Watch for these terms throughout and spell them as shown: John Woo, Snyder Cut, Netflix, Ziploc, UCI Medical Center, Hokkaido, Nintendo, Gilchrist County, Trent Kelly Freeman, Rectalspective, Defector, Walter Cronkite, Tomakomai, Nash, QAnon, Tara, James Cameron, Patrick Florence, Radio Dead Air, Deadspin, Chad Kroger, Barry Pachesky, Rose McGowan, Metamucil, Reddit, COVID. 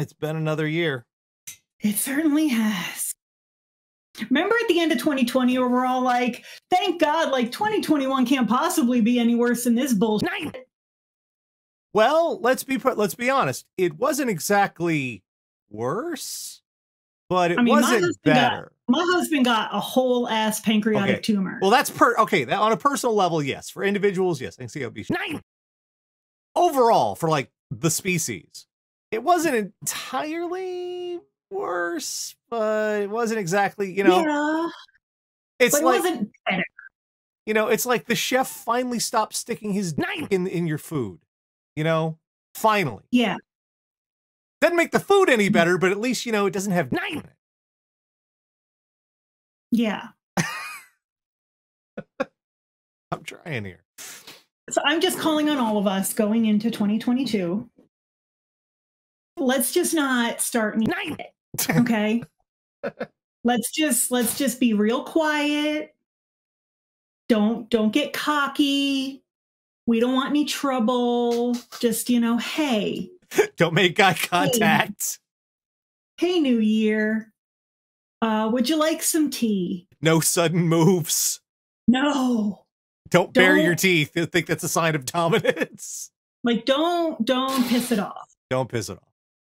It's been another year. It certainly has. Remember at the end of 2020 where we're all like, thank God, like 2021 can't possibly be any worse than this bullshit. Well, let's be honest. It wasn't exactly worse, but it wasn't better. My husband got a whole ass pancreatic tumor. Well, that's okay, on a personal level, yes. For individuals, yes. I can see how overall, for like the species, it wasn't entirely worse, but it wasn't exactly, you know, it's but it wasn't better. You know, it's like the chef finally stopped sticking his knife in your food, you know, finally. Yeah. Doesn't make the food any better, but at least, you know, it doesn't have knife in it. Yeah. I'm trying here. So I'm just calling on all of us going into 2022. Let's just not start anything, okay? Let's just be real quiet. Don't get cocky. We don't want any trouble. Just, you know, hey. Don't make eye contact. Hey, New Year. Would you like some tea? No sudden moves. No. Don't bare your teeth. I think that's a sign of dominance. Like, don't piss it off. Don't piss it off.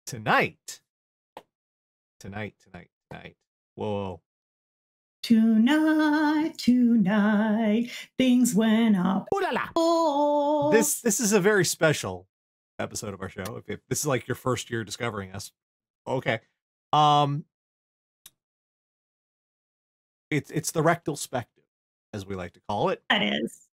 Tonight. Whoa. Tonight, things went up. Ooh la la. Oh. This is a very special episode of our show. If this is like your first year discovering us, okay. It's the rectal spectrum, as we like to call it. That is.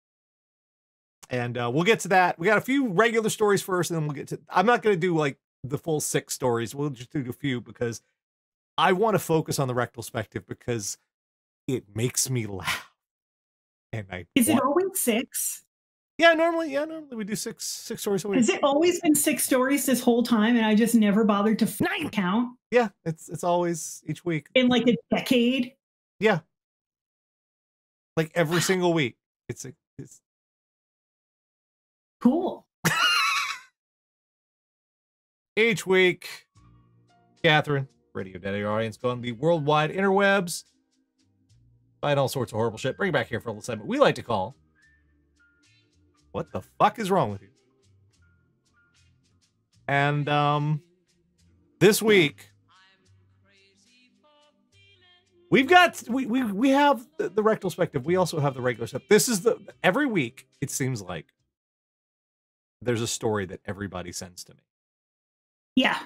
And we'll get to that. We got a few regular stories first, and then we'll get to. I'm not going to do like the full 6 stories. We'll just do a few because I want to focus on the rectal spectrum because it makes me laugh. And Is it always 6? Yeah, normally we do 6 stories. Has it always been 6 stories this whole time, and I just never bothered to count? Yeah, it's always each week in like a decade. Yeah, like every single week. It's cool. Each week, Catherine, Radio Dead Air audience, go on the worldwide interwebs, find all sorts of horrible shit, bring it back here for a little segment we like to call "What the Fuck Is Wrong With You?" And this week we've got we have the rectal spectrum. We also have the regular stuff. This is the every week. It seems like there's a story that everybody sends to me. Yeah.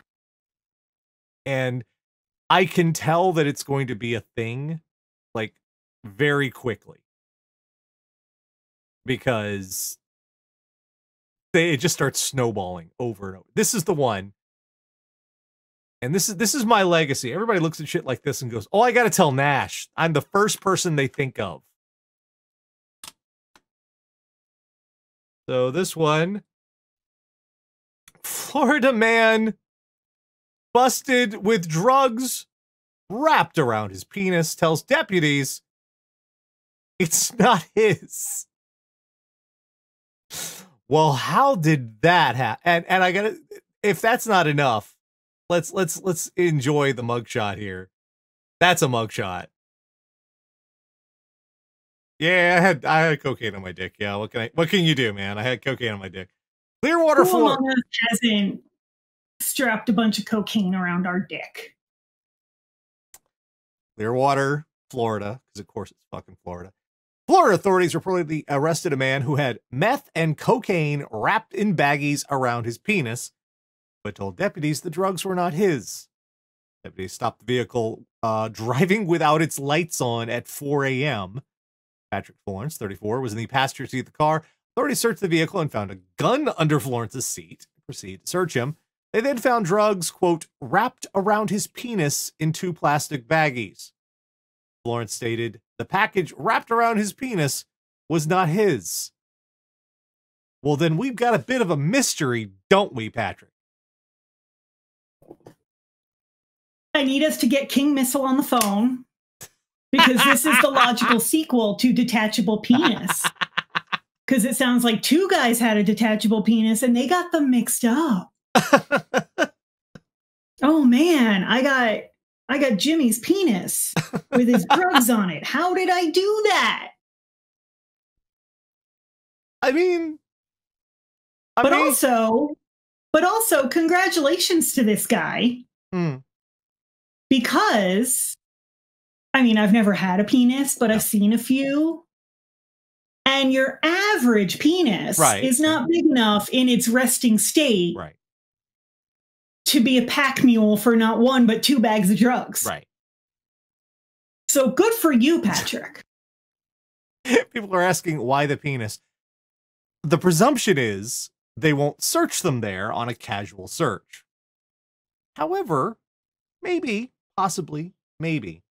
And I can tell that it's going to be a thing like very quickly because it just starts snowballing over and over. This is the one. And this is my legacy. Everybody looks at shit like this and goes, "Oh, I got to tell Nash." I'm the first person they think of. So this one, Florida man busted with drugs wrapped around his penis tells deputies it's not his. Well, how did that happen? And I gotta, if that's not enough, let's enjoy the mugshot here. That's a mugshot. Yeah, I had cocaine on my dick. Yeah, what can you do, man? I had cocaine on my dick. Clearwater, Florida hasn't strapped a bunch of cocaine around our dick. Clearwater, Florida, because of course it's fucking Florida. Florida authorities reportedly arrested a man who had meth and cocaine wrapped in baggies around his penis, but told deputies the drugs were not his. Deputies stopped the vehicle driving without its lights on at 4 a.m. Patrick Florence, 34, was in the passenger seat of the car. Authorities searched the vehicle and found a gun under Florence's seat. Proceeded to search him. They then found drugs, quote, wrapped around his penis in 2 plastic baggies. Florence stated the package wrapped around his penis was not his. Well, then we've got a bit of a mystery, don't we, Patrick? I need us to get King Missile on the phone because this is the logical sequel to Detachable Penis. Because it sounds like 2 guys had a detachable penis and they got them mixed up. oh man, I got Jimmy's penis with his drugs on it. How did I do that? But also, congratulations to this guy. Mm. Because, I mean, I've never had a penis, but I've seen a few. And your average penis is not big enough in its resting state to be a pack mule for not one, but two bags of drugs. Right. So good for you, Patrick. People are asking why the penis. The presumption is they won't search them there on a casual search. However, maybe, possibly, maybe,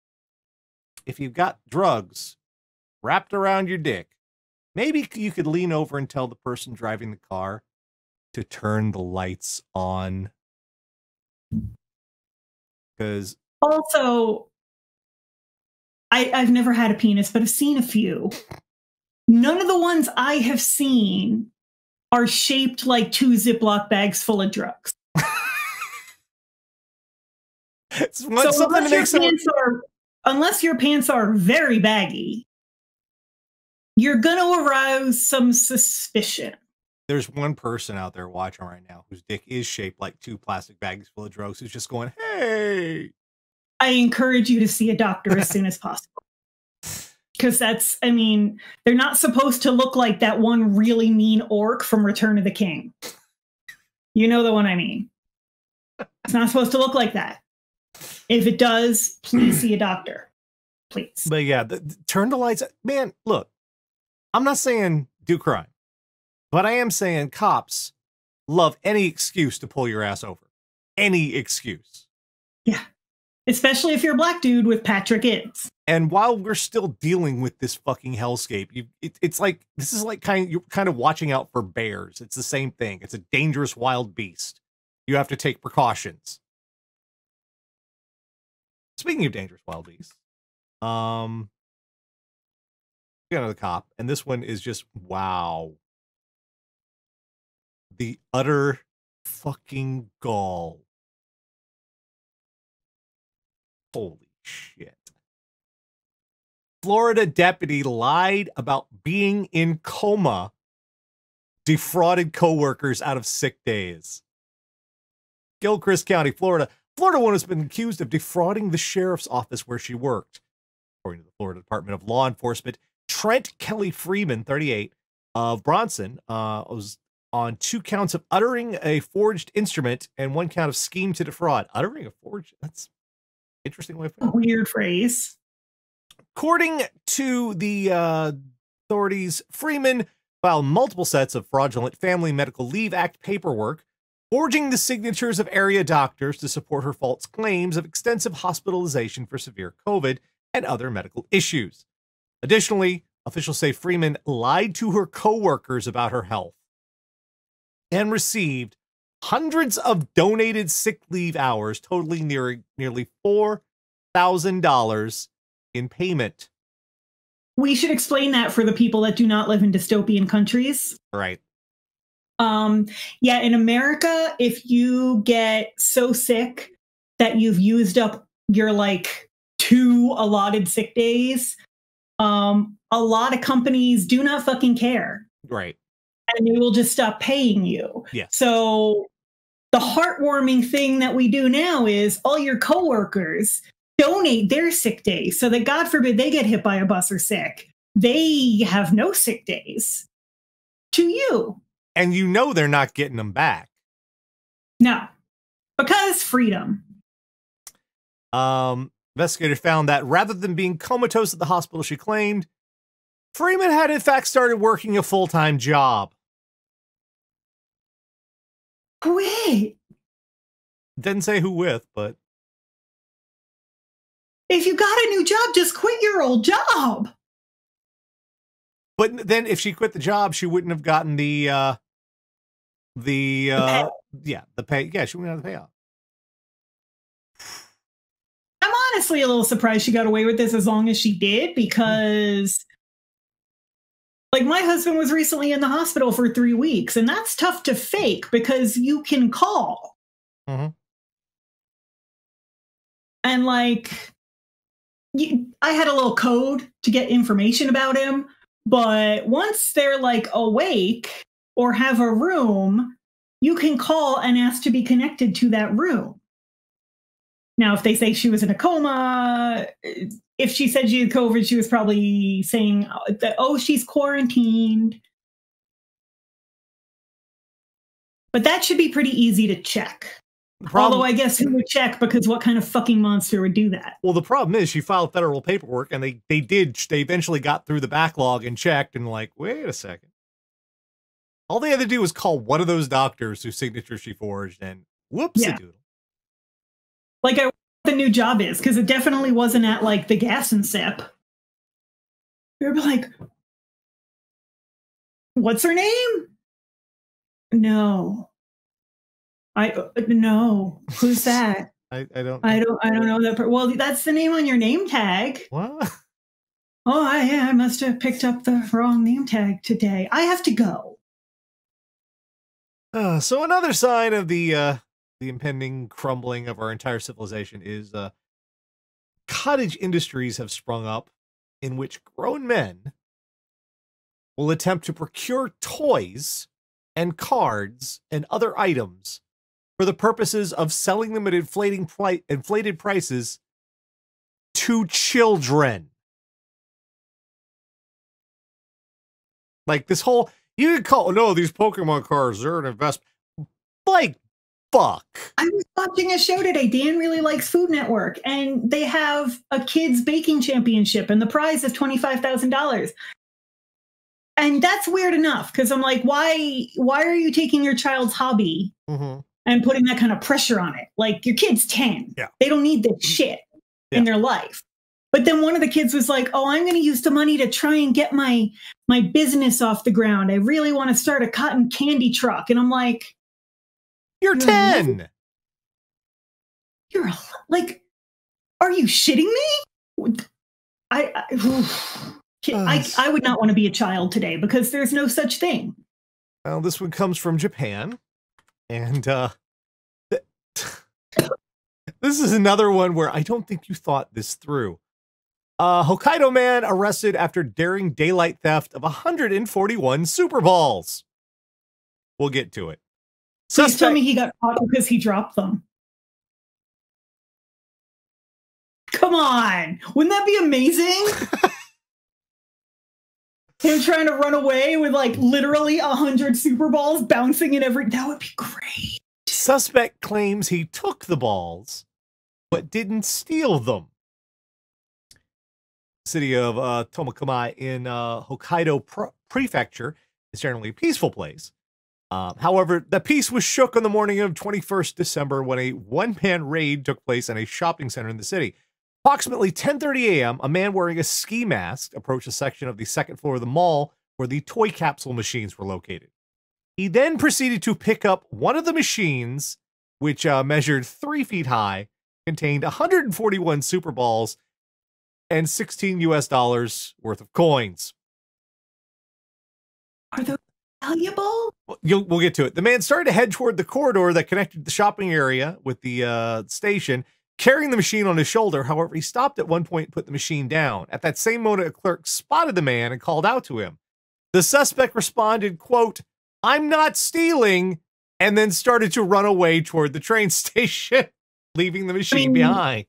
if you've got drugs wrapped around your dick, maybe you could lean over and tell the person driving the car to turn the lights on. Because also, I've never had a penis, but I've seen a few. None of the ones I have seen are shaped like two Ziploc bags full of drugs. Unless your pants are very baggy, you're going to arouse some suspicion. There's one person out there watching right now whose dick is shaped like two plastic bags full of drugs, who's just going, hey. I encourage you to see a doctor as soon as possible. Because that's, I mean, they're not supposed to look like that one really mean orc from Return of the King. You know the one I mean. It's not supposed to look like that. If it does, please see a doctor. Please. But yeah, turn the lights. Man, look, I'm not saying do crime, but I am saying cops love any excuse to pull your ass over. Any excuse. Yeah. Especially if you're a black dude with Patrick Ibbs. And while we're still dealing with this fucking hellscape, it's like, this is like you're kind of watching out for bears. It's the same thing. It's a dangerous wild beast. You have to take precautions. Speaking of dangerous wild beasts, we got another cop, and this one is just, wow. The utter fucking gall. Holy shit. Florida deputy lied about being in coma, defrauded coworkers out of sick days. Gilchrist County, Florida. Florida woman has been accused of defrauding the sheriff's office where she worked. According to the Florida Department of Law Enforcement, Trent Kelly Freeman, 38, of Bronson, was on 2 counts of uttering a forged instrument and 1 count of scheme to defraud. Uttering a forged? That's interesting way. A weird phrase. According to the authorities, Freeman filed multiple sets of fraudulent Family Medical Leave Act paperwork, forging the signatures of area doctors to support her false claims of extensive hospitalization for severe COVID and other medical issues. Additionally, officials say Freeman lied to her coworkers about her health and received hundreds of donated sick leave hours, totaling nearly $4,000 in payment. We should explain that for the people that do not live in dystopian countries. Right. Yeah, in America, if you get so sick that you've used up your like 2 allotted sick days, a lot of companies do not fucking care. Right. And they will just stop paying you. Yeah. So the heartwarming thing that we do now is all your coworkers donate their sick days so that, God forbid, they get hit by a bus or sick. They have no sick days to you. And you know they're not getting them back. No. Because freedom. Investigators found that rather than being comatose at the hospital she claimed, Freeman had in fact started working a full-time job. Who with? Didn't say who with, but... If you got a new job, just quit your old job. But then if she quit the job, she wouldn't have gotten the pay. Yeah, she wouldn't have the payoff. I'm honestly a little surprised she got away with this as long as she did, because like my husband was recently in the hospital for 3 weeks, and that's tough to fake because you can call. Mm-hmm. And like, I had a little code to get information about him. But once they're like awake or have a room, you can call and ask to be connected to that room. Now, if they say she was in a coma, if she said she had COVID, she was probably saying that, oh, she's quarantined. But that should be pretty easy to check. Although I guess who would check, because what kind of fucking monster would do that? Well, the problem is she filed federal paperwork and they eventually got through the backlog and checked and like, wait a second. All they had to do was call one of those doctors whose signature she forged and whoopsie-doodle. Like, I wonder what the new job is, because it definitely wasn't at like the gas and sip. They were like, what's her name? No. No. Who's that? I don't know that. Well, that's the name on your name tag. What? Oh, I must have picked up the wrong name tag today. I have to go. So another sign of the impending crumbling of our entire civilization is cottage industries have sprung up in which grown men will attempt to procure toys and cards and other items for the purposes of selling them at inflated prices to children. Like this whole, you could call, no, these Pokemon cards, they're an investment. Like, fuck. I was watching a show today. Dan really likes Food Network, and they have a kids baking championship, and the prize is $25,000. And that's weird enough, because I'm like, why are you taking your child's hobby and putting that kind of pressure on it? Like, your kid's 10. Yeah. They don't need this shit in their life. But then one of the kids was like, oh, I'm going to use the money to try and get my business off the ground. I really want to start a cotton candy truck. And I'm like, you're 10. You're like, are you shitting me? I would not want to be a child today, because there's no such thing. Well, this one comes from Japan. And this is another one where I don't think you thought this through. Hokkaido man arrested after daring daylight theft of 141 Super Balls. We'll get to it. Please tell me he got caught because he dropped them. Come on. Wouldn't that be amazing? Him trying to run away with like literally 100 Super Balls bouncing in every... That would be great. Suspect claims he took the balls, but didn't steal them. City of Tomakomai in Hokkaido Prefecture is generally a peaceful place. However, the peace was shook on the morning of 21st December when a one-man raid took place in a shopping center in the city. Approximately 10:30 a.m., a man wearing a ski mask approached a section of the second floor of the mall where the toy capsule machines were located. He then proceeded to pick up one of the machines, which measured 3 feet high, contained 141 Super Balls and $16 worth of coins. Are those valuable? We'll get to it. The man started to head toward the corridor that connected the shopping area with the station, carrying the machine on his shoulder. However, he stopped at one point and put the machine down. At that same moment, a clerk spotted the man and called out to him. The suspect responded, quote, "I'm not stealing," and then started to run away toward the train station, leaving the machine behind.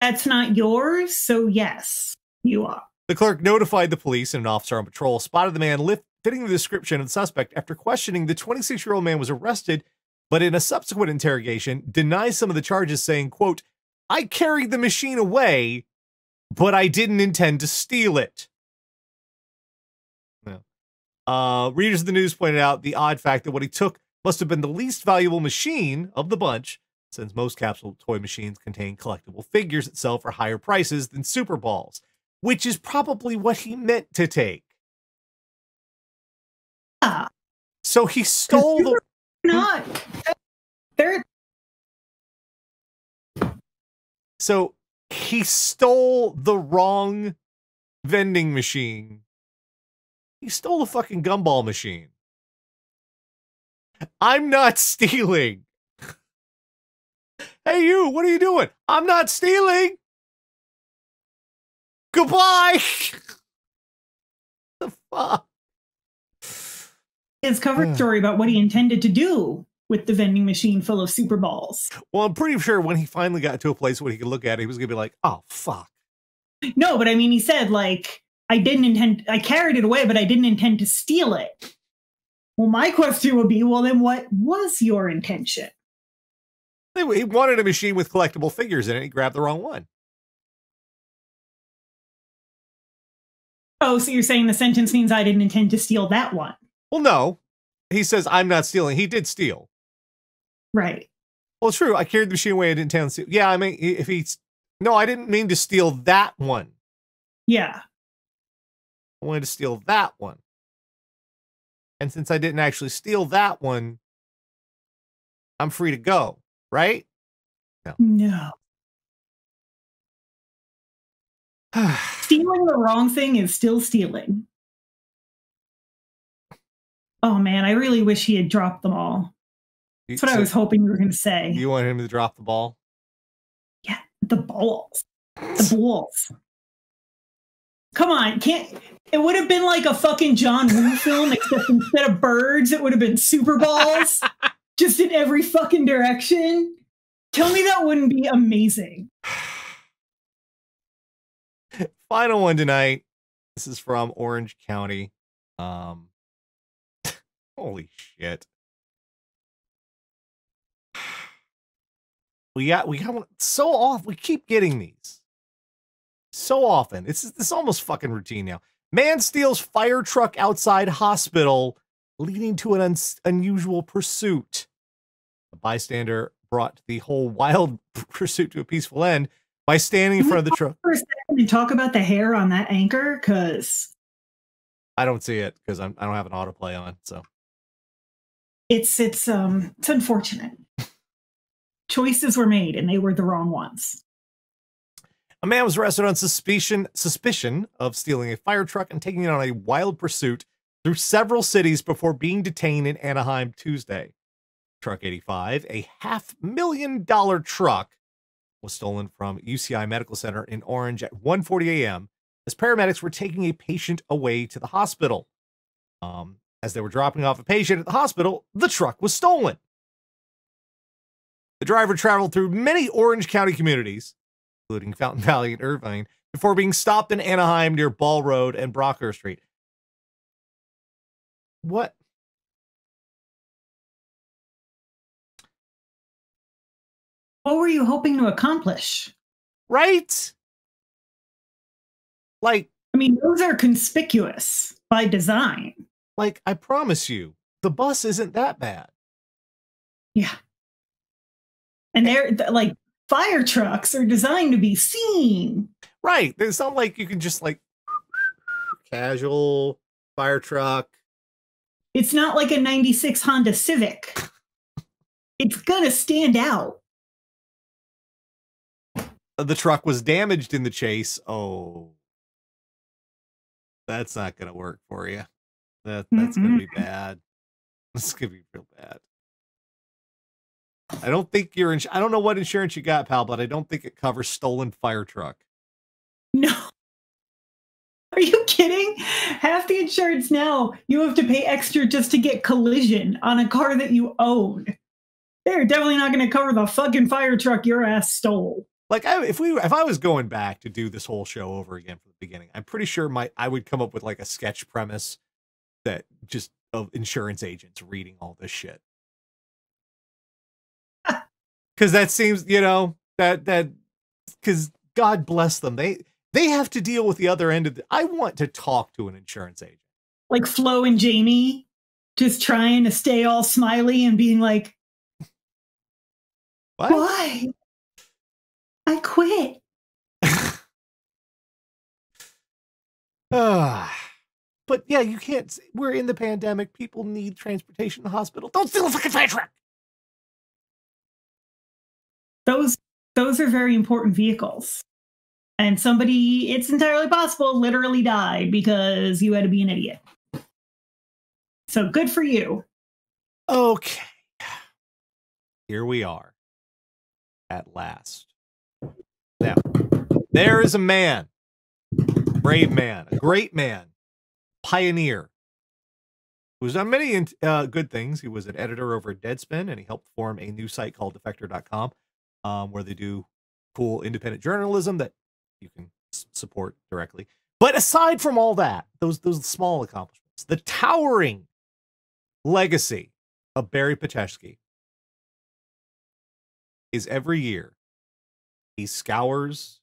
That's not yours, so yes, you are. The clerk notified the police, and an officer on patrol spotted the man fitting the description of the suspect. After questioning, the 26-year-old man was arrested, but in a subsequent interrogation, denies some of the charges, saying, quote, "I carried the machine away, but I didn't intend to steal it." No. Readers of the news pointed out the odd fact that what he took must have been the least valuable machine of the bunch, since most capsule toy machines contain collectible figures that sell for higher prices than Super Balls, which is probably what he meant to take. So he stole the... Not there. So he stole the wrong vending machine. He stole a fucking gumball machine. I'm not stealing. Hey, you, what are you doing? I'm not stealing. Goodbye. The fuck? His cover story about what he intended to do with the vending machine full of super balls. Well, I'm pretty sure when he finally got to a place where he could look at it, he was going to be like, oh, fuck. No, but I mean, he said, like, I carried it away, but I didn't intend to steal it. Well, my question would be, well, then what was your intention? He wanted a machine with collectible figures in it. He grabbed the wrong one. Oh, so you're saying the sentence means I didn't intend to steal that one. Well, no. He says, I'm not stealing. He did steal. Right. Well, true. I carried the machine away. I didn't intend to steal. Yeah, I mean, if he's... No, I didn't mean to steal that one. Yeah. I wanted to steal that one. And since I didn't actually steal that one, I'm free to go. Right? No. No. Stealing the wrong thing is still stealing. Oh, man, I really wish he had dropped them all. That's what I was hoping you were going to say. You want him to drop the ball? Yeah, the balls. The balls. Come on, it would have been like a fucking John Woo film, except instead of birds, it would have been super balls. Just in every fucking direction. Tell me that wouldn't be amazing. Final one tonight. This is from Orange County. Holy shit. We got one so off. We keep getting these so often. It's almost fucking routine now. Man steals fire truck outside hospital, leading to an unusual pursuit. A bystander brought the whole wild pursuit to a peaceful end by standing in front of the truck. For a second, and talk about the hair on that anchor, because I don't see it because I don't have an autoplay on. So it's unfortunate. Choices were made, and they were the wrong ones. A man was arrested on suspicion of stealing a fire truck and taking it on a wild pursuit through several cities before being detained in Anaheim Tuesday. Truck 85, a $500,000 truck, was stolen from UCI Medical Center in Orange at 1:40 a.m. as paramedics were taking a patient away to the hospital. As they were dropping off a patient at the hospital, the truck was stolen. The driver traveled through many Orange County communities, including Fountain Valley and Irvine, before being stopped in Anaheim near Ball Road and Brocker Street. What? What were you hoping to accomplish? Right? Like, I mean, those are conspicuous by design. Like, I promise you, the bus isn't that bad. Yeah. And they're like, fire trucks are designed to be seen. Right. It's not like you can just like casual fire truck. It's not like a 96 Honda Civic. It's going to stand out. The truck was damaged in the chase. Oh, that's not going to work for you. That's going to be bad. That's going to be real bad. I don't think I don't know what insurance you got, pal, but I don't think it covers stolen fire truck. No. Are you kidding? Half the insurance now, you have to pay extra just to get collision on a car that you own. They're definitely not going to cover the fucking fire truck your ass stole. Like, if I was going back to do this whole show over again from the beginning, I'm pretty sure I would come up with like a sketch premise that just of insurance agents reading all this shit. Because that seems, you know, because God bless them, they have to deal with the other end of the... I want to talk to an insurance agent. Like Flo and Jamie, just trying to stay all smiley and being like, what? Why? I quit. But yeah, you can't... We're in the pandemic. People need transportation to the hospital. Don't steal a fucking fire truck! Those are very important vehicles. And somebody, it's entirely possible, literally died because you had to be an idiot. So good for you. Okay. Here we are. at last. Now, there is a man, brave man, a great man, pioneer, who's done many good things. He was an editor over at Deadspin, and he helped form a new site called Defector.com, where they do cool independent journalism that you can support directly. But aside from all that, those small accomplishments, the towering legacy of Barry Pachesky is every year he scours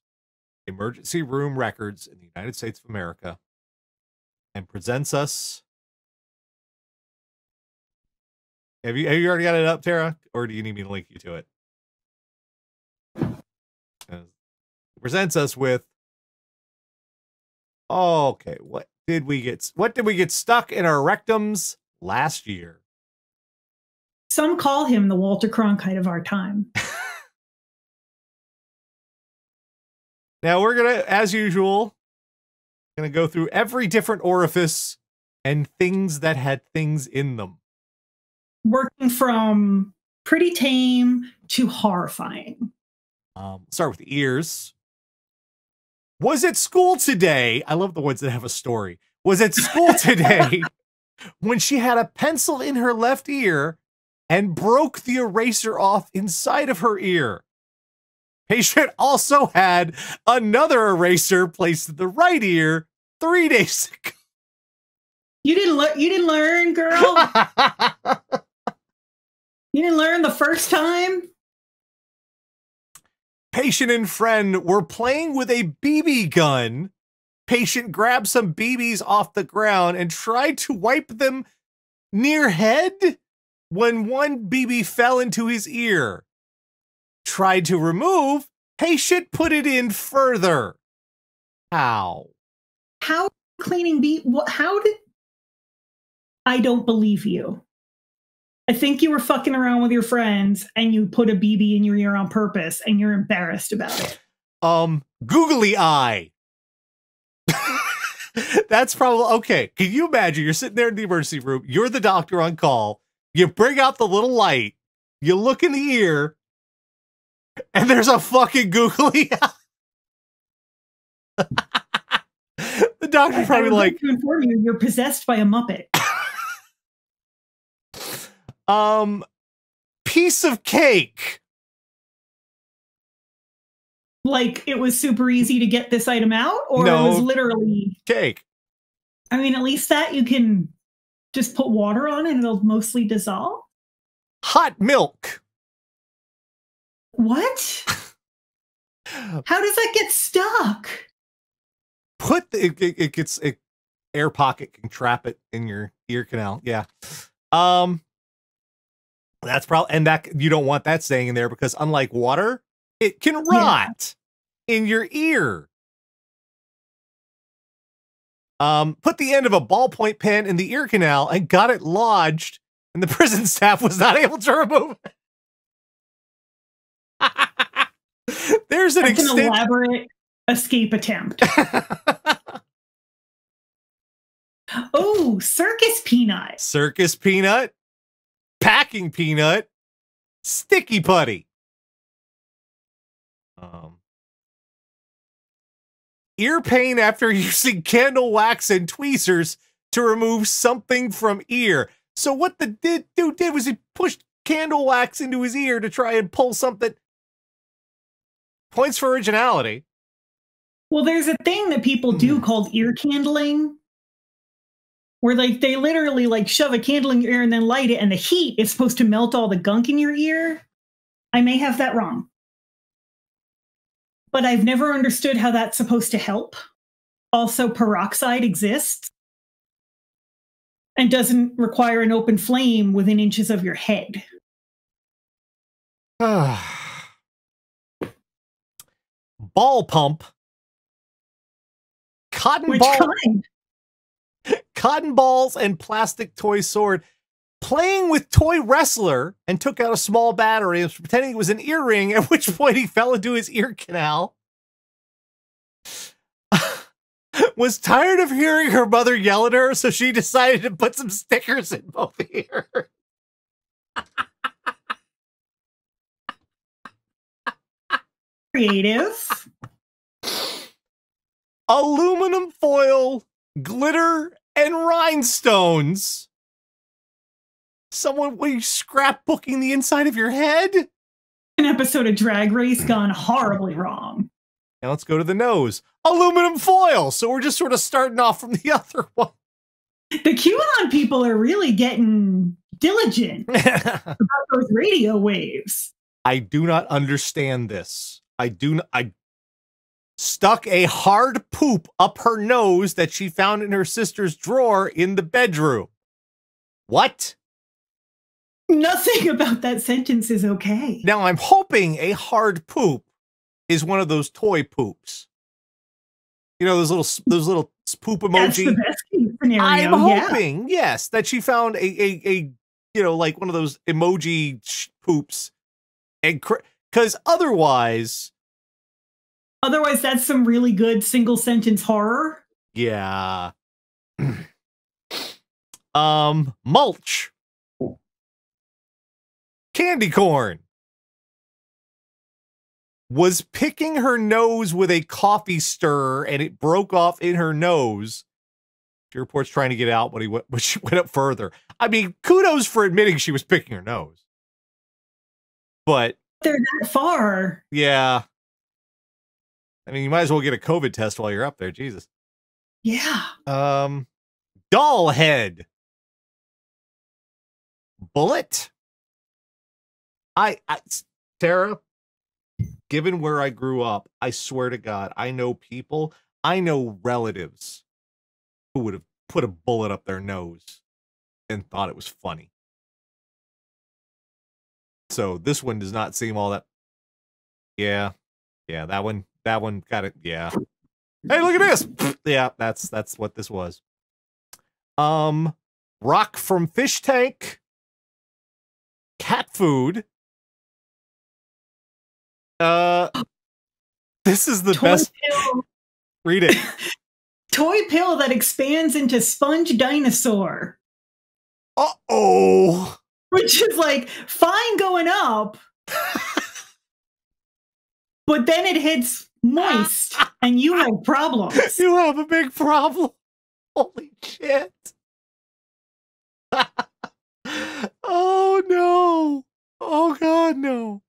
emergency room records in the United States of America and presents us. Have you already got it up, Tara? Or do you need me to link you to it? He presents us with, okay, what did we get stuck in our rectums last year? Some call him the Walter Cronkite of our time. Now we're going to, as usual, going to go through every different orifice and things that had things in them. Working from pretty tame to horrifying. Start with the ears. Was at school today. I love the ones that have a story. Was at school today when she had a pencil in her left ear and broke the eraser off inside of her ear. Patient also had another eraser placed in the right ear 3 days ago. You didn't learn, girl. You didn't learn the first time. Patient and friend were playing with a BB gun. Patient grabbed some BBs off the ground and tried to wipe them near head when one BB fell into his ear. Tried to remove, patient put it in further. How? How cleaning how did... I don't believe you. I think you were fucking around with your friends and you put a BB in your ear on purpose and you're embarrassed about it. Googly eye. That's probably okay. Can you imagine? You're sitting there in the emergency room. You're the doctor on call. You bring out the little light. You look in the ear and there's a fucking googly eye. The doctor's probably like, to inform you, you're possessed by a Muppet. Piece of cake. Like it was super easy to get this item out, or no, it was literally cake. I mean, at least that you can just put water on and it'll mostly dissolve. Hot milk. What? How does that get stuck? Put the, it gets it, air pocket can trap it in your ear canal. Yeah. That's probably, and that you don't want that staying in there because unlike water, it can rot in your ear. Put the end of a ballpoint pen in the ear canal and got it lodged, and the prison staff was not able to remove it. There's an elaborate escape attempt. Oh, circus peanut. Circus peanut. Packing peanut, sticky putty, ear pain after using candle wax and tweezers to remove something from ear. So what the dude did was he pushed candle wax into his ear to try and pull something. Points for originality. Well, there's a thing that people do called ear candling, where like they literally like shove a candle in your ear and then light it, and the heat is supposed to melt all the gunk in your ear. I may have that wrong, but I've never understood how that's supposed to help. Also, peroxide exists and doesn't require an open flame within inches of your head. Ball pump. Cotton Which ball. Kind? Cotton balls and plastic toy sword. Playing with toy wrestler and took out a small battery and was pretending it was an earring, at which point he fell into his ear canal. Was tired of hearing her mother yell at her, so she decided to put some stickers in both ears. creative. Aluminum foil, glitter, and rhinestones. Someone, were you scrapbooking the inside of your head? An episode of Drag Race gone horribly wrong. Now let's go to the nose. Aluminum foil. So we're just sort of starting off from the other one. The QAnon people are really getting diligent about those radio waves. I do not understand this. I stuck a hard poop up her nose that she found in her sister's drawer in the bedroom. What? Nothing about that sentence is okay. Now I'm hoping a hard poop is one of those toy poops. You know, those little poop emoji. That's the best case scenario. I'm hoping, yes, that she found a you know, like one of those emoji poops, and because otherwise that's some really good single sentence horror. Yeah. Mulch, candy corn. Was picking her nose with a coffee stirrer, and it broke off in her nose. She reports trying to get out when she went up further. I mean, kudos for admitting she was picking her nose. But they're that far. Yeah. I mean, you might as well get a COVID test while you're up there. Jesus. Yeah. Doll head. Bullet. Tara. Given where I grew up, I swear to God, I know people, I know relatives who would have put a bullet up their nose and thought it was funny. So this one does not seem all that. Yeah. Yeah. That one got it. Yeah. Hey, look at this. Yeah. That's what this was. Rock from fish tank. Cat food. This is the best. Pill. Read it. Toy pill that expands into sponge dinosaur. Uh-oh. Which is like, fine going up. But then it hits moist and you have problems. You have a big problem. Holy shit. Oh no. Oh God, no.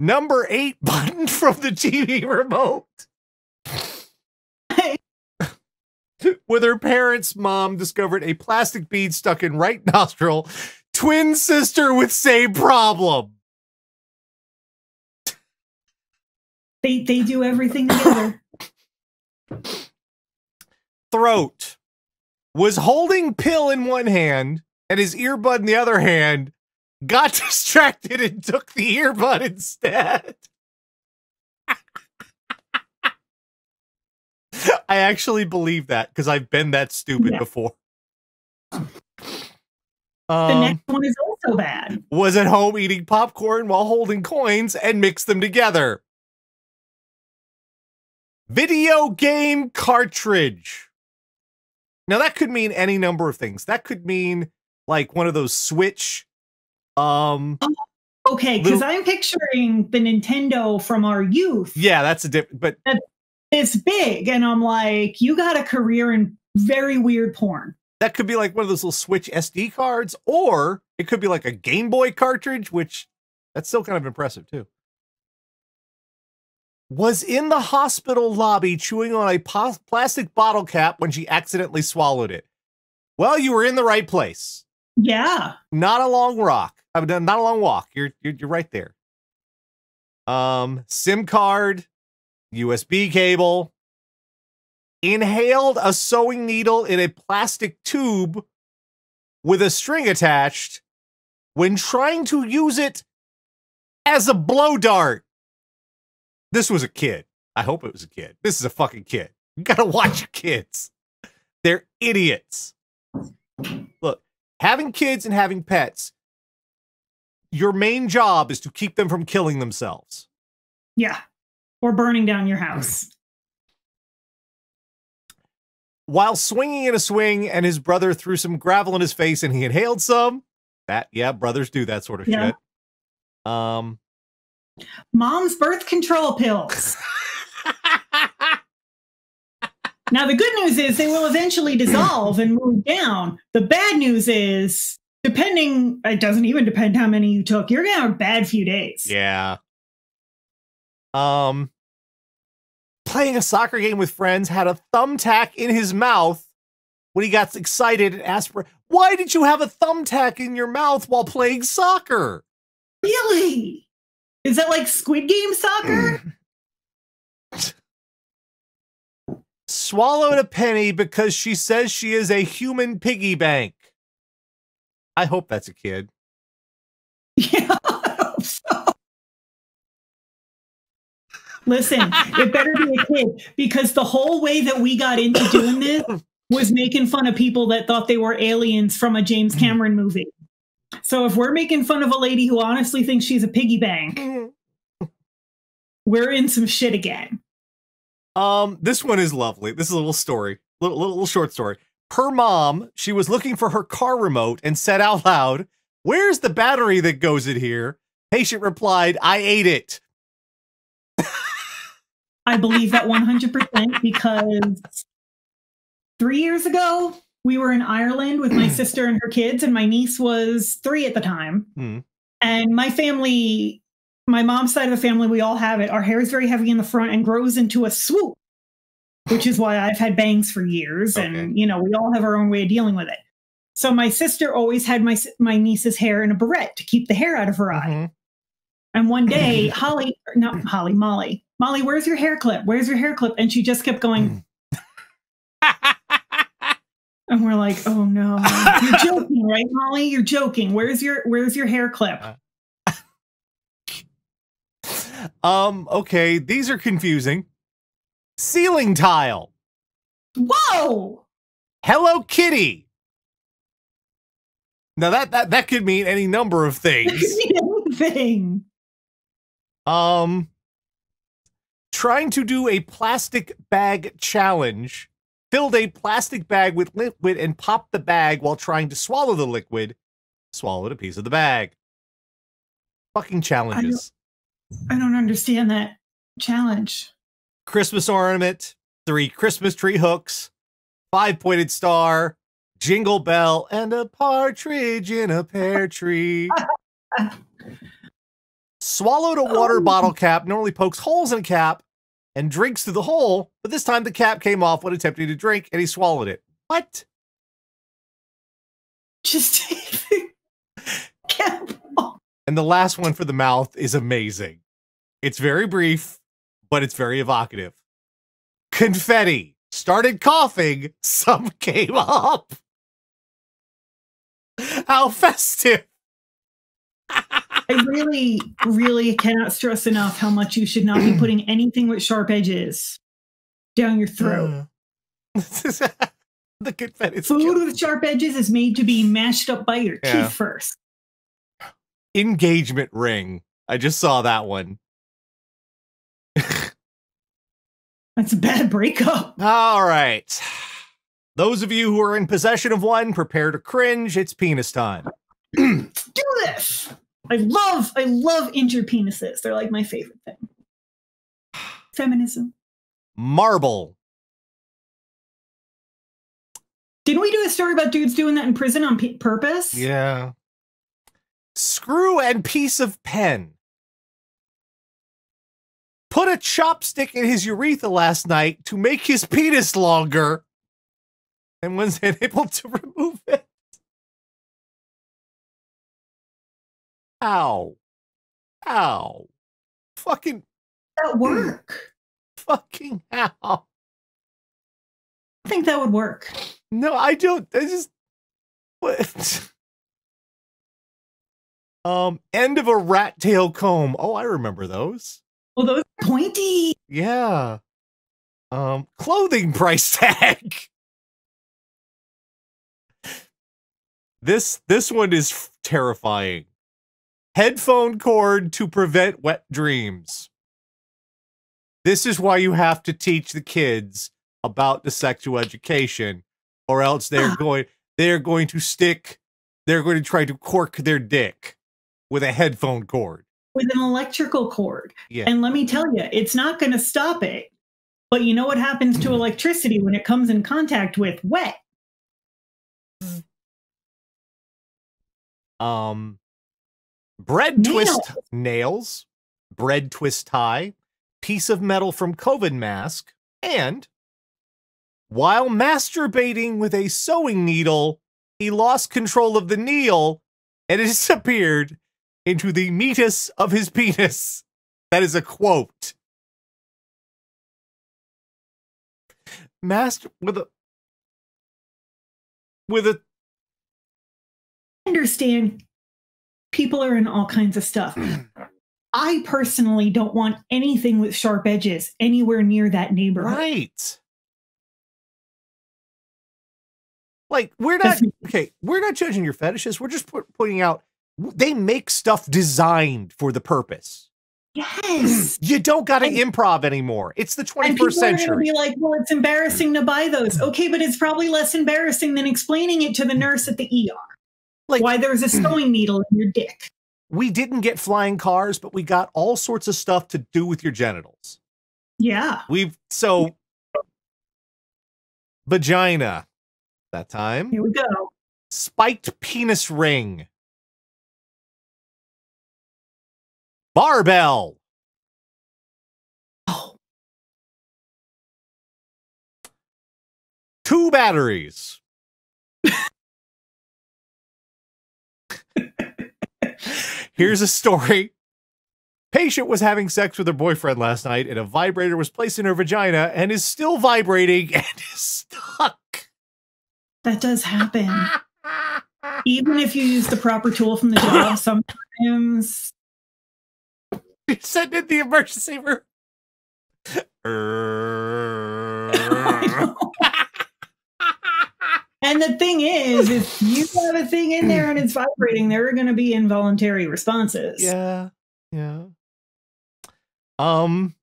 Number 8 button from the TV remote. Hey. With her parents, mom discovered a plastic bead stuck in right nostril. Twin sister with same problem. They do everything together. Throat. Was holding pill in one hand and his earbud in the other hand. Got distracted and took the earbud instead. I actually believe that because I've been that stupid before. The next one is also bad. Was at home eating popcorn while holding coins and mixed them together. Video game cartridge. Now that could mean any number of things. That could mean like one of those Switch. Okay, because I'm picturing the Nintendo from our youth. Yeah, that's a different, but it's big, and I'm like, you got a career in very weird porn. That could be like one of those little Switch SD cards, or it could be like a Game Boy cartridge, which that's still kind of impressive too. Was in the hospital lobby chewing on a plastic bottle cap when she accidentally swallowed it. Well, you were in the right place. Yeah. Not a long rock. I've done not a long walk. You're right there. SIM card, USB cable, inhaled a sewing needle in a plastic tube with a string attached when trying to use it as a blow dart. This was a kid. I hope it was a kid. This is a fucking kid. You gotta watch your kids. They're idiots. Look. Having kids and having pets, your main job is to keep them from killing themselves. Yeah. Or burning down your house. While swinging in a swing, and his brother threw some gravel in his face and he inhaled some. That, yeah, brothers do that sort of shit. Mom's birth control pills. Now, the good news is they will eventually dissolve and move down. The bad news is, depending, it doesn't even depend how many you took, you're going to have a bad few days. Yeah. Playing a soccer game with friends, had a thumbtack in his mouth when he got excited and asked for, why did you have a thumbtack in your mouth while playing soccer? Really? Is that like Squid Game soccer? Swallowed a penny because she says she is a human piggy bank. I hope that's a kid. Yeah, I hope so. Listen, it better be a kid, because the whole way that we got into doing this was making fun of people that thought they were aliens from a James Cameron movie. So if we're making fun of a lady who honestly thinks she's a piggy bank, we're in some shit again. This one is lovely. This is a little story, little short story. Her mom, she was looking for her car remote and said out loud, "Where's the battery that goes in here?" Patient replied, "I ate it." I believe that 100%, because 3 years ago, we were in Ireland with my sister and her kids, and my niece was 3 at the time. Mm. And my family, my mom's side of the family, we all have it. Our hair is very heavy in the front and grows into a swoop, which is why I've had bangs for years. Okay. And, you know, we all have our own way of dealing with it. So my sister always had my niece's hair in a barrette to keep the hair out of her eye. Mm-hmm. And one day, Molly, where's your hair clip? Where's your hair clip? And she just kept going. And we're like, oh no, you're joking, right, Molly? You're joking. Where's your hair clip? Okay, these are confusing. Ceiling tile. Whoa. Hello Kitty. Now that could mean any number of things. That could mean anything. Trying to do a plastic bag challenge. Filled a plastic bag with liquid and popped the bag while trying to swallow the liquid. Swallowed a piece of the bag. Fucking challenges. I don't understand that challenge. Christmas ornament, 3 Christmas tree hooks, 5-pointed star, jingle bell, and a partridge in a pear tree. Swallowed a water bottle cap, normally pokes holes in a cap, and drinks through the hole, but this time the cap came off when attempting to drink, and he swallowed it. What? Just take the cap off. And the last one for the mouth is amazing. It's very brief, but it's very evocative. Confetti. Started coughing, some came up. How festive. I really, really cannot stress enough how much you should not be putting anything with sharp edges down your throat. The confetti. Food with sharp edges is made to be mashed up by your teeth first. Engagement ring. I just saw that one. That's a bad breakup. All right. Those of you who are in possession of one, prepare to cringe. It's penis time. Do this. I love injured penises. They're like my favorite thing. Feminism. Marble. Didn't we do a story about dudes doing that in prison on purpose? Yeah. Screw and piece of pen. Put a chopstick in his urethra last night to make his penis longer and was unable to remove it. Ow. Ow. Fucking. That work. Fucking ow. I think that would work. No, I don't. I just. What? End of a rat tail comb. Oh, I remember those. Well, those are pointy. Yeah. Clothing price tag. This one is terrifying. Headphone cord to prevent wet dreams. This is why you have to teach the kids about the sexual education, or else they're going to try to cork their dick with a headphone cord. with an electrical cord. Yeah. And let me tell you, it's not going to stop it. But you know what happens to electricity when it comes in contact with wet? Bread twist nails, bread twist tie, piece of metal from COVID mask, and while masturbating with a sewing needle, he lost control of the needle and it disappeared into the meatus of his penis. That is a quote. I understand people are in all kinds of stuff. I personally don't want anything with sharp edges anywhere near that neighborhood. Right. Like, we're not, okay, we're not judging your fetishes. We're just putting out, they make stuff designed for the purpose. Yes. You don't got to improv anymore. It's the 21st century. People are be like, well, it's embarrassing to buy those. Okay, but it's probably less embarrassing than explaining it to the nurse at the ER. Like, why there's a sewing needle in your dick. We didn't get flying cars, but we got all sorts of stuff to do with your genitals. Yeah. So vagina that time. Here we go. Spiked penis ring. Barbell. Oh. 2 batteries. Here's a story. Patient was having sex with her boyfriend last night and a vibrator was placed in her vagina and is still vibrating and is stuck. That does happen. Even if you use the proper tool from the job, sometimes... You're sent in the emergency room. And the thing is, if you have a thing in there and it's vibrating, there are going to be involuntary responses. Yeah. Yeah. Candle.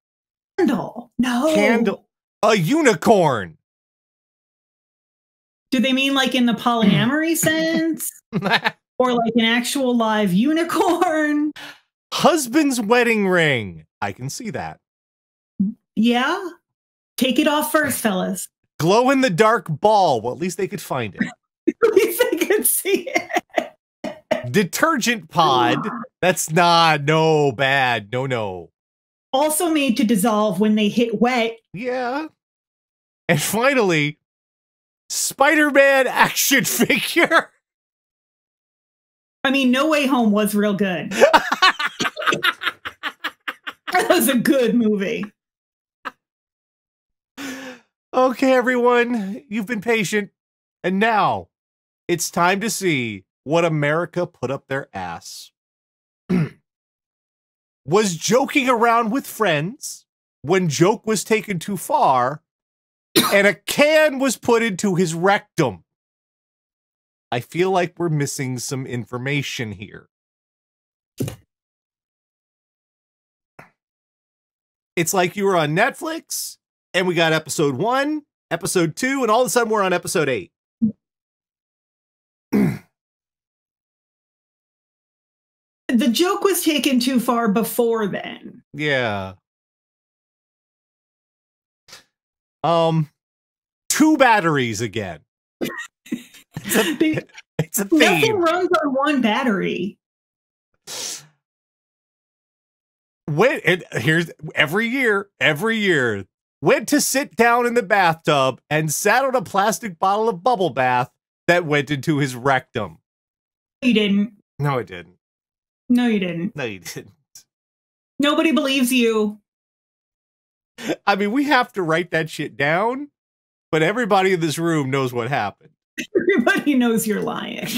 No. Candle. A unicorn. Do they mean like in the polyamory sense? Or like an actual live unicorn? Husband's wedding ring. I can see that. Yeah. Take it off first, fellas. Glow in the dark ball. Well, at least they could find it. At least they could see it. Detergent pod. That's not, no, bad. No, no. Also made to dissolve when they hit wet. Yeah. And finally, Spider-Man action figure. I mean, No Way Home was real good. That was a good movie. Okay, everyone, you've been patient, and now it's time to see what America put up their ass. Was joking around with friends when joke was taken too far, and a can was put into his rectum. I feel like we're missing some information here. It's like you were on Netflix, and we got episode 1, episode 2, and all of a sudden we're on episode 8. The joke was taken too far before then. Yeah. 2 batteries again. It's a theme. Nothing runs on 1 battery. Here's every year. Went to sit down in the bathtub and sat on a plastic bottle of bubble bath that went into his rectum. You didn't. No, it didn't. No, you didn't. No, you didn't. Nobody believes you. I mean, we have to write that shit down, but everybody in this room knows what happened. Everybody knows you're lying.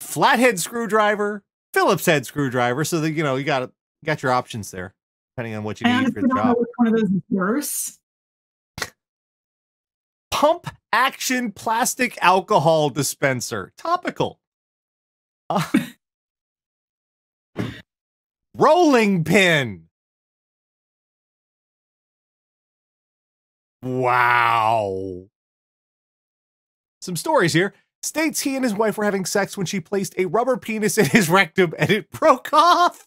Flathead screwdriver, Phillips head screwdriver, so that, you know, you got your options there. Depending on what you need for the job. Which one of those is worse? Pump action plastic alcohol dispenser. Topical. Rolling pin. Wow. Some stories here. states he and his wife were having sex when she placed a rubber penis in his rectum and it broke off.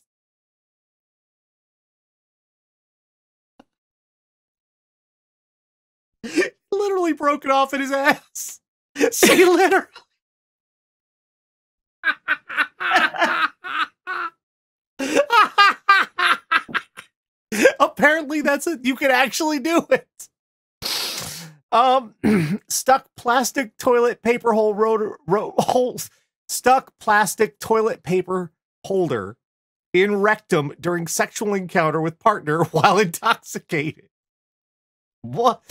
Literally broke it off in his ass. She literally. Apparently that's it. You can actually do it. Stuck plastic toilet paper hole holes. Stuck plastic toilet paper holder in rectum during sexual encounter with partner while intoxicated. What?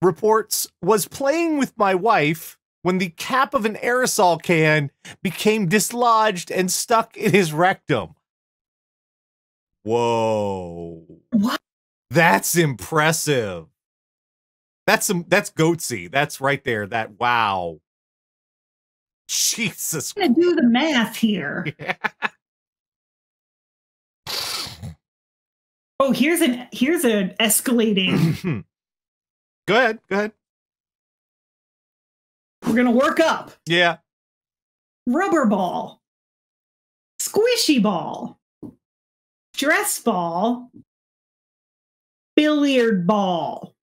Reports, was playing with my wife when the cap of an aerosol can became dislodged and stuck in his rectum. Whoa. What? That's impressive. That's some, that's goatsy. That's right there. That, wow. Jesus. I'm gonna do the math here. Yeah. Oh, here's an escalating. Go ahead. Go ahead. We're going to work up. Yeah. Rubber ball. Squishy ball. Dress ball. Billiard ball.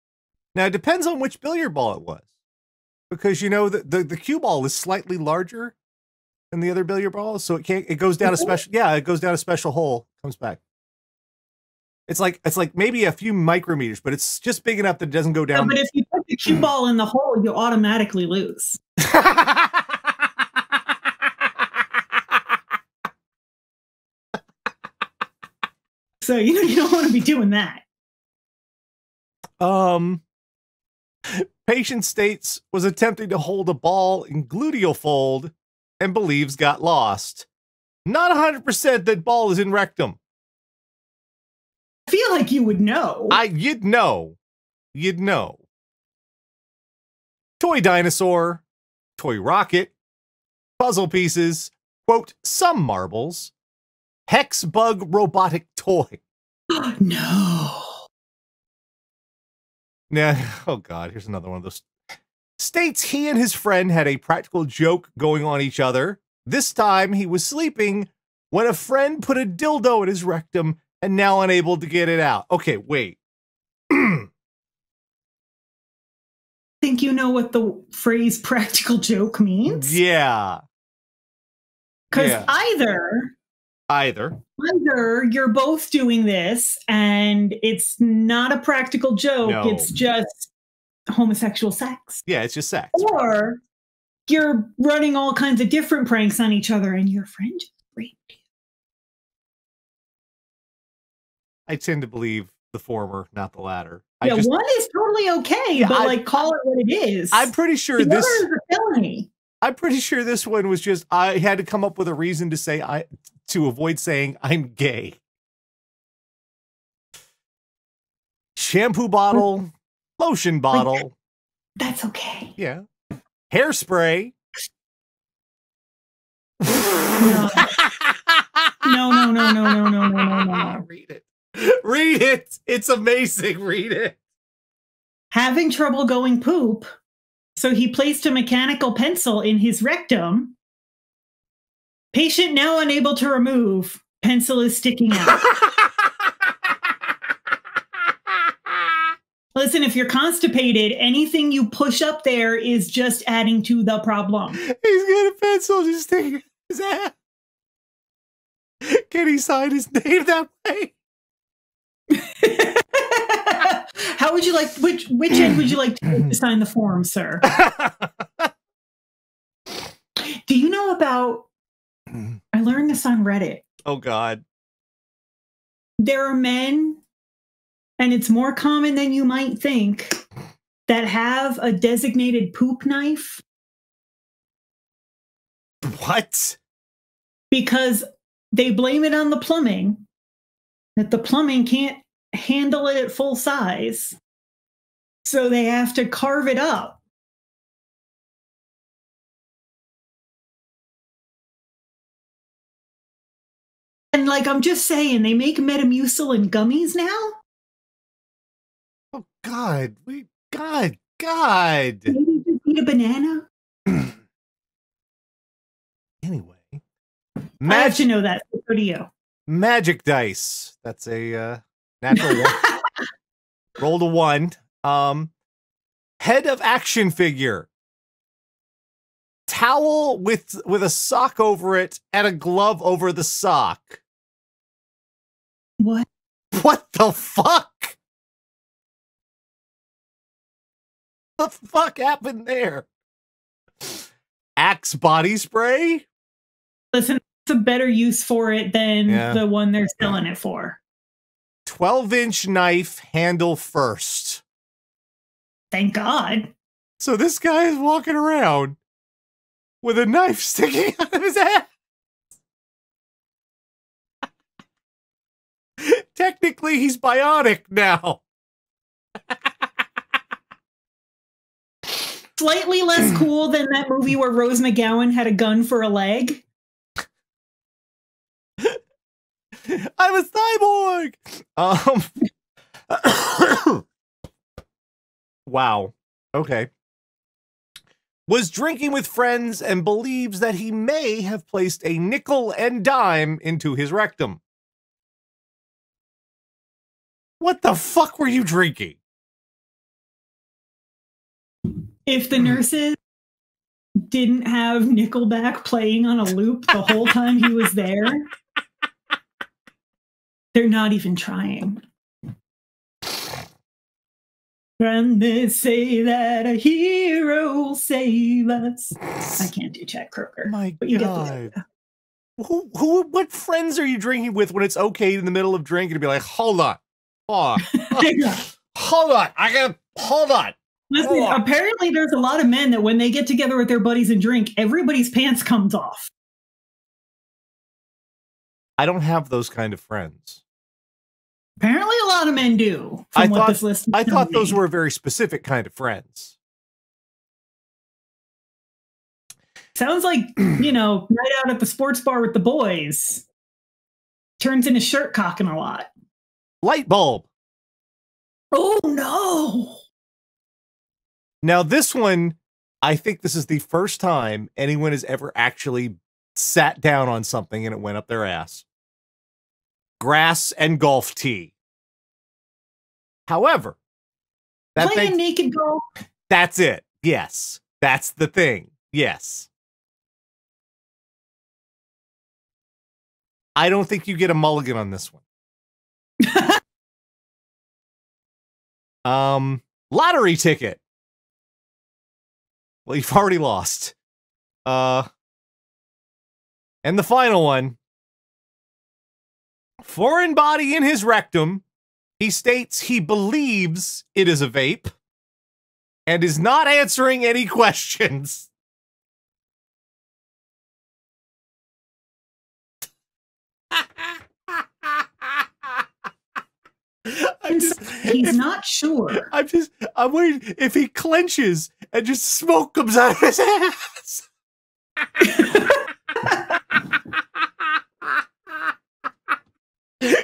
Now, it depends on which billiard ball it was. Because, you know, the cue ball is slightly larger than the other billiard balls. So it goes down a special. Yeah, it goes down a special hole. Comes back. It's like maybe a few micrometers, but it's just big enough that it doesn't go down. No, but if you put the cue ball in the hole, you automatically lose. So, you know, you don't want to be doing that. Patient states was attempting to hold a ball in gluteal fold and believes got lost. Not 100% that ball is in rectum. I feel like you would know. You'd know. Toy dinosaur, toy rocket, puzzle pieces, quote, some marbles, hex bug robotic toy. No. Nah, oh God, here's another one of those. States he and his friend had a practical joke going on each other. This time he was sleeping when a friend put a dildo in his rectum and now unable to get it out. Okay, wait. Think you know what the phrase practical joke means? Yeah. Because yeah. Either you're both doing this and it's not a practical joke. No. It's just homosexual sex. Yeah, it's just sex. Or you're running all kinds of different pranks on each other and your friend just raped you. I tend to believe the former, not the latter. Yeah, one is totally okay, yeah, but like call it what it is. I'm pretty sure the this other is a felony. I'm pretty sure this one was just I had to come up with a reason to say to avoid saying I'm gay. Shampoo bottle, lotion bottle. That's okay. Yeah. Hairspray. No. Read it. It's amazing. Read it. Having trouble going poop, so he placed a mechanical pencil in his rectum. Patient now unable to remove. Pencil is sticking out. Listen, if you're constipated, anything you push up there is just adding to the problem. He's got a pencil just sticking his ass. Can he sign his name that way? How would you like, which end would you like to sign the form, sir? Do you know about, I learned this on Reddit. Oh God. There are men, and it's more common than you might think, that have a designated poop knife. What? Because they blame it on the plumbing. That the plumbing can't handle it at full size. So they have to carve it up. And like, I'm just saying, they make Metamucil in gummies now. Oh, God. God. Maybe just eat a banana? Anyway. I have to know that. So do you. Magic dice. That's a natural one. Rolled a 1. Head of action figure. Towel with a sock over it and a glove over the sock. What? What the fuck? The fuck happened there? Axe body spray? Listen, it's a better use for it than the one they're selling it for. 12-inch knife, handle first. Thank God. So this guy is walking around with a knife sticking out of his ass. Technically, he's bionic now. Slightly less cool than that movie where Rose McGowan had a gun for a leg. I'm a cyborg. Wow. Okay. Was drinking with friends and believes that he may have placed a nickel and dime into his rectum. What the fuck were you drinking? If the nurses didn't have Nickelback playing on a loop the whole time he was there, they're not even trying. Run this, say that a hero save us. I can't do Chad Kroger. My God. What friends are you drinking with when it's okay in the middle of drinking to be like, hold on. Oh, hold on. I gotta hold on. Listen, apparently there's a lot of men that when they get together with their buddies and drink, everybody's pants comes off. I don't have those kind of friends. Apparently a lot of men do. I thought those were a very specific kind of friends. Sounds like, you know, night out at the sports bar with the boys. Turns into shirt cocking a lot. Light bulb. Oh, no. Now, this one, I think this is the first time anyone has ever actually sat down on something and it went up their ass. Grass and golf tee. However, that playing naked golf. That's it. Yes. That's the thing. Yes. I don't think you get a mulligan on this one. Lottery ticket. Well, you've already lost. And the final one. Foreign body in his rectum. He states he believes it is a vape and is not answering any questions. He's not sure. I'm waiting. If he clenches and just smoke comes out of his ass.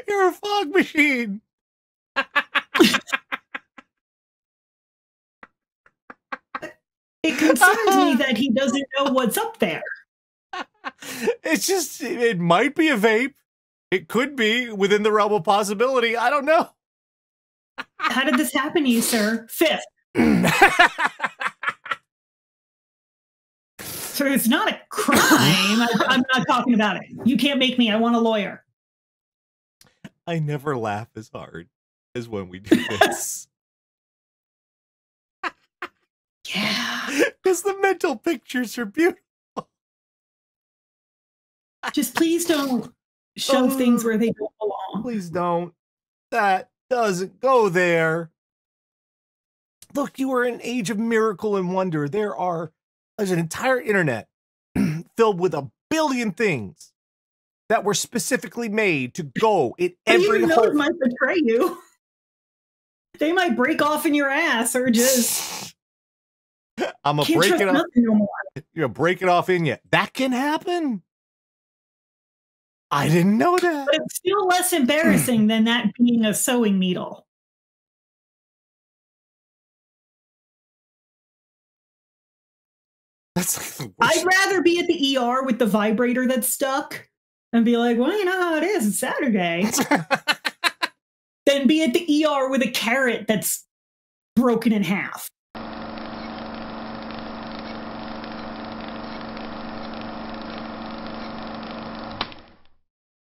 You're a fog machine. It concerns me that he doesn't know what's up there. It's just, it might be a vape. It could be within the realm of possibility. I don't know. How did this happen to you, sir? 5th. So it's not a crime. I'm not talking about it. You can't make me. I want a lawyer. I never laugh as hard as when we do this. Yeah. Because the mental pictures are beautiful. Just please don't shove things where they don't belong. Please don't. That doesn't go there. Look, you are in an age of miracle and wonder. There's an entire internet filled with a billion things that were specifically made to go in every hole. They might betray you. They might break off in your ass or just. I'm a break it off. No, you're breaking off in you. That can happen. I didn't know that. But it's still less embarrassing than that being a sewing needle. That's like the worst. I'd rather be at the ER with the vibrator that's stuck and be like, well, you know how it is. It's Saturday. Than be at the ER with a carrot that's broken in half.